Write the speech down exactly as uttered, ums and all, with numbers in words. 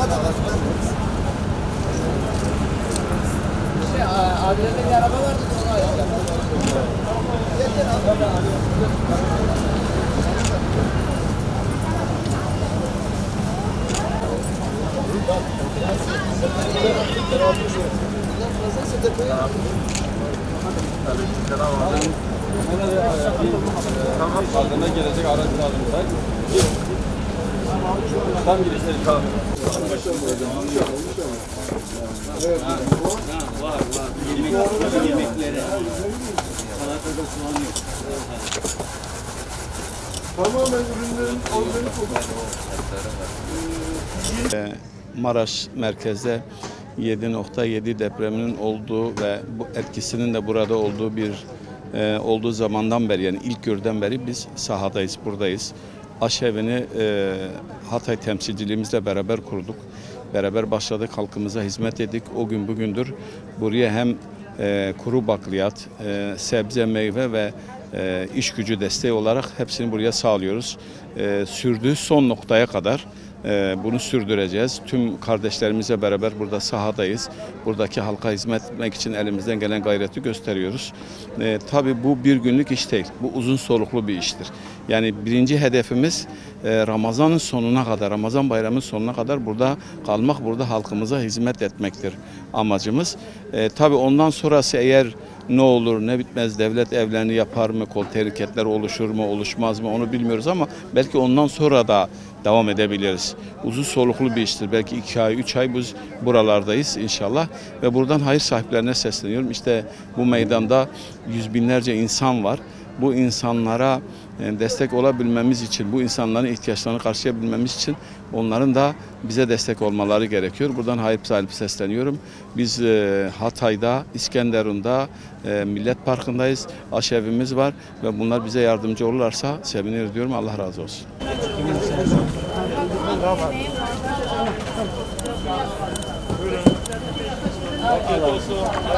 araba da var. İşte abilerine bir araba vardı. Yeter abi. Ardına gelecek araç lazımsak tam girişleri kaldı. Evet. Var var. Yemeklere. Salatada soğan yok. Tamamen ürünlerin organik olduğu. Maraş merkezde yedi nokta yedi depreminin olduğu ve bu etkisinin de burada olduğu bir e, olduğu zamandan beri, yani ilk görüden beri biz sahadayız, buradayız. Aşevini e, Hatay temsilciliğimizle beraber kurduk. Beraber başladık, halkımıza hizmet ettik. O gün bugündür buraya hem e, kuru bakliyat, e, sebze, meyve ve e, iş gücü desteği olarak hepsini buraya sağlıyoruz. E, sürdüğü son noktaya kadar Ee, bunu sürdüreceğiz. Tüm kardeşlerimizle beraber burada sahadayız. Buradaki halka hizmet etmek için elimizden gelen gayreti gösteriyoruz. Ee, tabii bu bir günlük iş değil. Bu uzun soluklu bir iştir. Yani birinci hedefimiz e, Ramazan'ın sonuna kadar, Ramazan bayramının sonuna kadar burada kalmak, burada halkımıza hizmet etmektir amacımız. E, tabii ondan sonrası eğer ne olur ne bitmez, devlet evlerini yapar mı, kol teriketler oluşur mu oluşmaz mı onu bilmiyoruz ama belki ondan sonra da devam edebiliriz. Uzun soluklu bir iştir. Belki iki ay, üç ay biz buralardayız inşallah. Ve buradan hayır sahiplerine sesleniyorum. İşte bu meydanda yüz binlerce insan var. Bu insanlara destek olabilmemiz için, bu insanların ihtiyaçlarını karşılayabilmemiz için onların da bize destek olmaları gerekiyor. Buradan hayır sahibi sesleniyorum. Biz e, Hatay'da, İskenderun'da, e, Millet Parkı'ndayız. Aşevimiz var ve bunlar bize yardımcı olurlarsa seviniriz diyorum. Allah razı olsun.